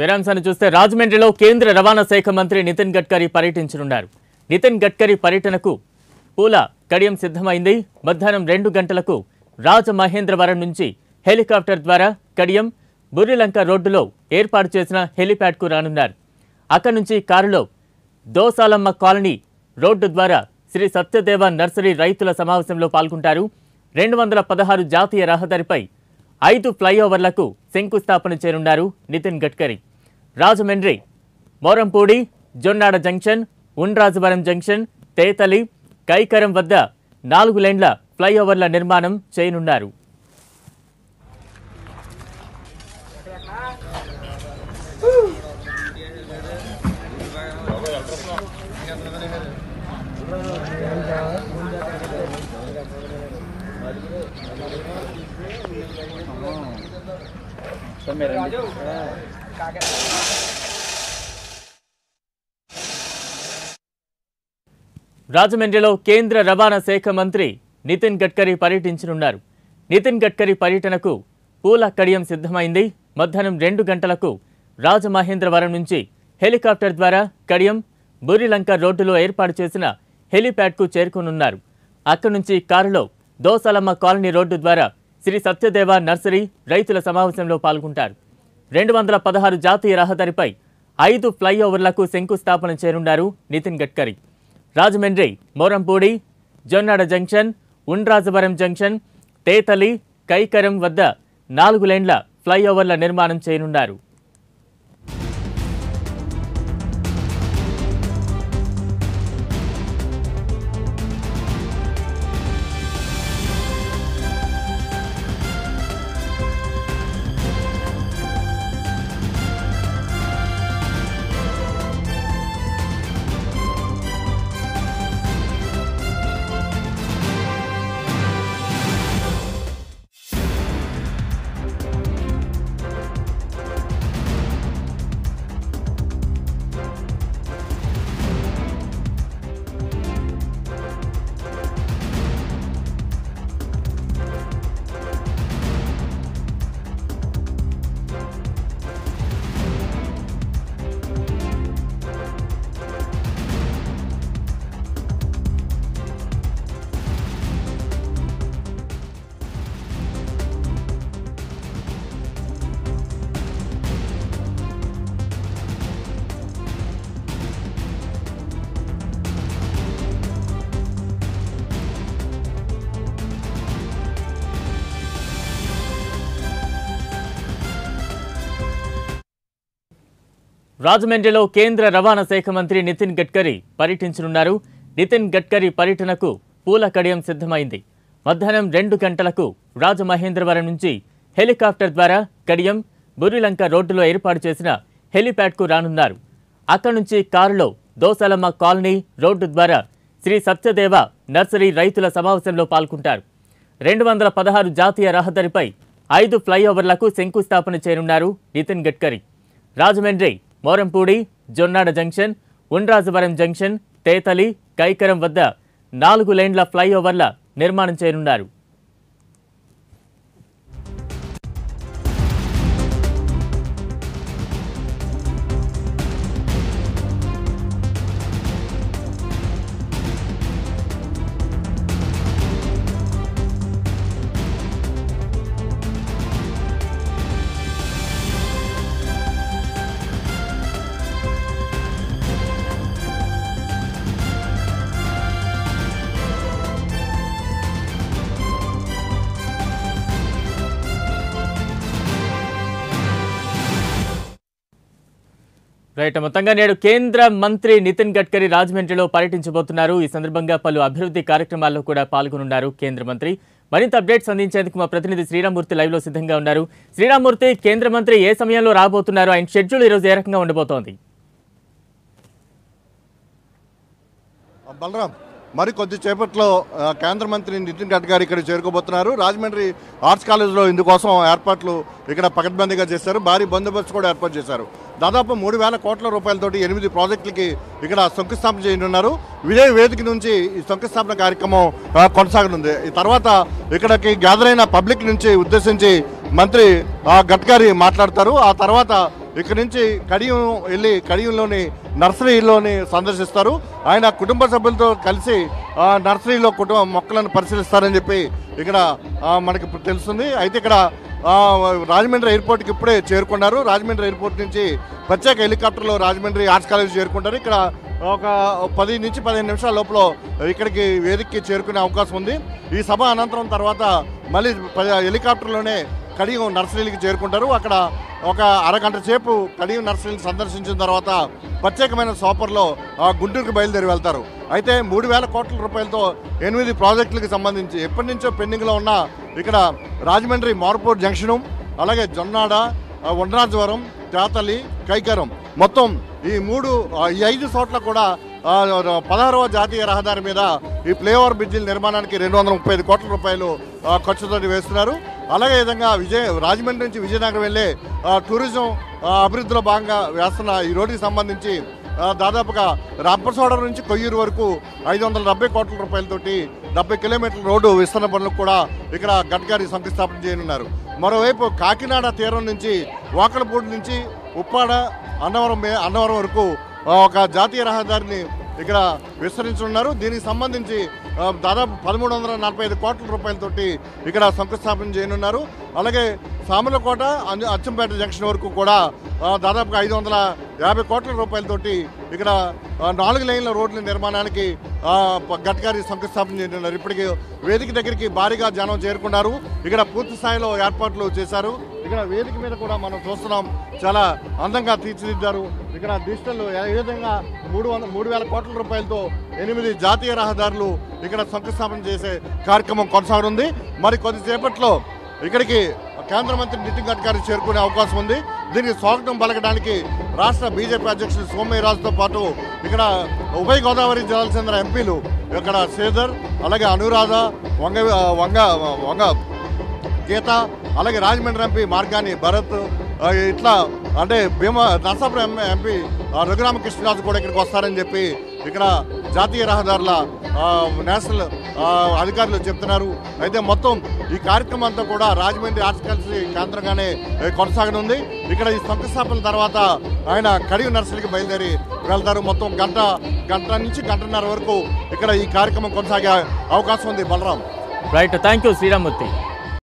వేరాంశాన్ని చూస్తే రాజమండ్రిలో కేంద్ర రవాణా శాఖ మంత్రి నితిన్ గడ్కరీ పర్యటించనున్నారు. నితిన్ గడ్కరీ పర్యటనకు పూల కడియం సిద్ధమైంది. మధ్యాహ్నం 2 గంటలకు రాజమహేంద్రవరం నుంచి హెలికాప్టర్ ద్వారా కడియం బురిలంక రోడ్డులో ఏర్పాటు చేసిన హెలిప్యాడ్కు రానున్నారు. అక్కడి నుంచి కారులో దోసాలమ్మ కాలనీ రోడ్డు ద్వారా శ్రీ సత్యదేవ నర్సరీ రైతుల సమావేశంలో పాల్గొంటారు. 216 జాతీయ రహదారిపై 5 ఫ్లైఓవర్లకు శంకుస్థాపన చేయనున్నారు నితిన్ గడ్కరీ. రాజమండ్రి, మోరంపూడి, జొన్నాడ జంక్షన్, ఉండ్రాజవరం జంక్షన్, తేతలి, కైకరం వద్ద 4 లేన్ల ఫ్లైఓవర్ల నిర్మాణం చేయనున్నారు. రాజమండ్రిలో కేంద్ర రవాణా శాఖ మంత్రి నితిన్ గడ్కరీ పర్యటించనున్నారు. నితిన్ గడ్కరీ పర్యటనకు పూల కడియం సిద్ధమైంది. మధ్యాహ్నం 2 గంటలకు రాజమహేంద్రవరం నుంచి హెలికాప్టర్ ద్వారా కడియం బురిలంక రోడ్డులో ఏర్పాటు చేసిన హెలిప్యాడ్కు చేరుకోనున్నారు. అక్కడి నుంచి కారులో దోసాలమ్మ కాలనీ రోడ్డు ద్వారా శ్రీ సత్యదేవ నర్సరీ రైతుల సమావేశంలో పాల్గొంటారు. 216 జాతీయ రహదారిపై 5 ఫ్లైఓవర్లకు శంకుస్థాపన చేయనున్నారు నితిన్ గడ్కరీ. రాజమండ్రి, మోరంపూడి, జొన్నాడ జంక్షన్, ఉండ్రాజవరం జంక్షన్, తేతలి, కైకరం వద్ద 4 లేన్ల ఫ్లైఓవర్ల నిర్మాణం చేయనున్నారు. రాజమండ్రిలో కేంద్ర రవాణా శాఖ మంత్రి నితిన్ గడ్కరీ పర్యటించనున్నారు. నితిన్ గడ్కరీ పర్యటనకు పూల కడియం సిద్ధమైంది. మధ్యాహ్నం 2 గంటలకు రాజమహేంద్రవరం నుంచి హెలికాప్టర్ ద్వారా కడియం బురిలంక రోడ్డులో ఏర్పాటు చేసిన హెలిప్యాడ్కు రానున్నారు. అక్కడి నుంచి కారులో దోసాలమ్మ కాలనీ రోడ్డు ద్వారా శ్రీ సత్యదేవ నర్సరీ రైతుల సమావేశంలో పాల్గొంటారు. 216 జాతీయ రహదారిపై 5 ఫ్లైఓవర్లకు శంకుస్థాపన చేయనున్నారు నితిన్ గడ్కరీ. రాజమండ్రి, మోరంపూడి, జొన్నాడ జంక్షన్, ఉండ్రాజవరం జంక్షన్, తేతలి, కైకరం వద్ద 4 లేన్ల ఫ్లైఓవర్ల నిర్మాణం చేయనున్నారు. రైట్, మొత్తంగా నేడు కేంద్ర మంత్రి నితిన్ గడ్కరీ రాజమండ్రిలో పర్యటించబోతున్నారు. ఈ సందర్భంగా పలు అభివృద్ధి కార్యక్రమాల్లో కూడా పాల్గొనున్నారు కేంద్ర మంత్రి. మరింత అప్డేట్స్ అందించేందుకు మా ప్రతినిధి శ్రీరామూర్తి లైవ్లో సిద్ధంగా ఉన్నారు. శ్రీరామూర్తి, కేంద్ర మంత్రి ఏ సమయంలో రాబోతున్నారు? ఆయన షెడ్యూల్ ఈరోజు ఏ రకంగా ఉండబోతోంది? బలరాం, మరి కొద్దిసేపట్లో కేంద్ర మంత్రి నితిన్ గడ్కరీ ఇక్కడ చేరుకోబోతున్నారు. రాజమండ్రి ఆర్ట్స్ కాలేజ్లో ఇందుకోసం ఏర్పాట్లు ఇక్కడ పకడ్బందీగా చేశారు. భారీ బందోబస్తు కూడా ఏర్పాటు చేశారు. దాదాపు 3,000 కోట్ల రూపాయలతోటి 8 ప్రాజెక్టులకి ఇక్కడ శంకుస్థాపన చేయనున్నారు. విజయ వేదిక నుంచి ఈ శంకుస్థాపన కార్యక్రమం కొనసాగనుంది. ఈ తర్వాత ఇక్కడికి గ్యాదర్ అయిన పబ్లిక్ నుంచి ఉద్దేశించి మంత్రి గడ్కరీ మాట్లాడతారు. ఆ తర్వాత ఇక్కడి నుంచి కడియం వెళ్ళి కడియంలోని నర్సరీలోని సందర్శిస్తారు. ఆయన కుటుంబ సభ్యులతో కలిసి నర్సరీలో కుటుంబ మొక్కలను పరిశీలిస్తారని చెప్పి ఇక్కడ మనకి తెలుస్తుంది. అయితే ఇక్కడ రాజమండ్రి ఎయిర్పోర్ట్కి ఇప్పుడే చేరుకున్నారు. రాజమండ్రి ఎయిర్పోర్ట్ నుంచి ప్రత్యేక హెలికాప్టర్లో రాజమండ్రి ఆర్ట్స్ కాలేజ్ చేరుకుంటారు. ఇక్కడ ఒక 10 నుంచి 15 నిమిషాల లోపల ఇక్కడికి వేదికకి చేరుకునే అవకాశం ఉంది. ఈ సభ అనంతరం తర్వాత మళ్ళీ హెలికాప్టర్లోనే కడియం నర్సరీలకి చేరుకుంటారు. అక్కడ ఒక అరగంట సేపు కడియం నర్సరీని సందర్శించిన తర్వాత ప్రత్యేకమైన సోపర్లో గుంటూరుకు బయలుదేరి వెళ్తారు. అయితే 3,000 కోట్ల రూపాయలతో 8 ప్రాజెక్టులకు సంబంధించి ఎప్పటి నుంచో పెండింగ్లో ఉన్న ఇక్కడ రాజమండ్రి మోరంపూడి జంక్షను, అలాగే జొన్నాడ, ఉండ్రాజవరం, తాతలి, కైకారం, మొత్తం ఈ 5 చోట్ల కూడా 16వ జాతీయ రహదారి మీద ఈ ఫ్లైఓవర్ బ్రిడ్జిల నిర్మాణానికి 235 కోట్ల రూపాయలు ఖర్చుతో వేస్తున్నారు. అలాగే విధంగా రాజమండ్రి నుంచి విజయనగరం వెళ్ళే టూరిజం అభివృద్ధిలో భాగంగా వేస్తున్న ఈ రోడ్డుకి సంబంధించి దాదాపుగా రంపచోడవరం నుంచి కొయ్యూరు వరకు 570 కోట్ల రూపాయలతోటి 70 కిలోమీటర్ల రోడ్డు విస్తరణ పనులకు కూడా ఇక్కడ గడ్కరీ శంకుస్థాపన చేయనున్నారు. మరోవైపు కాకినాడ తీరం నుంచి వాకలపూడి నుంచి ఉప్పాడ, అన్నవరం వరకు ఒక జాతీయ రహదారిని ఇక్కడ విస్తరించనున్నారు. దీనికి సంబంధించి దాదాపు 1,345 కోట్ల రూపాయలతోటి ఇక్కడ శంకుస్థాపన చేయనున్నారు. అలాగే సామర్లకోట, అచ్చంపేట జంక్షన్ వరకు కూడా దాదాపుగా 550 కోట్ల రూపాయలతోటి ఇక్కడ 4 లేన్ల రోడ్ల నిర్మాణానికి గడ్కరీ శంకుస్థాపన చేయనున్నారు. ఇప్పటికీ వేదిక దగ్గరికి భారీగా జనం చేరుకున్నారు. ఇక్కడ పూర్తి స్థాయిలో ఏర్పాట్లు చేశారు. ఇక్కడ వేదిక మీద కూడా మనం చూస్తున్నాం, చాలా అందంగా తీర్చిదిద్దారు. ఇక్కడ డిజిటల్ ఏ విధంగా 3,000 కోట్ల రూపాయలతో 8 జాతీయ రహదారులు ఇక్కడ శంకుస్థాపన చేసే కార్యక్రమం కొనసాగనుంది. మరి కొద్దిసేపట్లో ఇక్కడికి కేంద్ర మంత్రి నితిన్ గడ్కరీ చేరుకునే అవకాశం ఉంది. దీనికి స్వాగతం పలకడానికి రాష్ట్ర బీజేపీ అధ్యక్షుడు సోమయ్యరాజుతో పాటు ఇక్కడ ఉభయ గోదావరి జిల్లాలకు చెందిన ఎంపీలు ఇక్కడ శ్రీధర్, అలాగే అనురాధ, వంగ గీత, అలాగే రాజమండ్రి ఎంపీ మార్గాని భరత్, ఇట్లా అంటే భీమా నర్సాపురం ఎంపీ రఘురామకృష్ణరాజు కూడా ఇక్కడికి వస్తారని చెప్పి ఇక్కడ జాతీయ రహదారుల నేషనల్ అధికారులు చెప్తున్నారు. అయితే మొత్తం ఈ కార్యక్రమం అంతా కూడా రాజమండ్రి ఆర్ట్స్ కాలేజీ కేంద్రంగానే కొనసాగనుంది. ఇక్కడ ఈ శంకుస్థాపన తర్వాత ఆయన కడియం నర్సరీకి బయలుదేరి వెళ్తారు. మొత్తం గంట నుంచి గంటన్నర వరకు ఇక్కడ ఈ కార్యక్రమం కొనసాగే అవకాశం ఉంది. Balaram, right, thank you Sriramamurthy.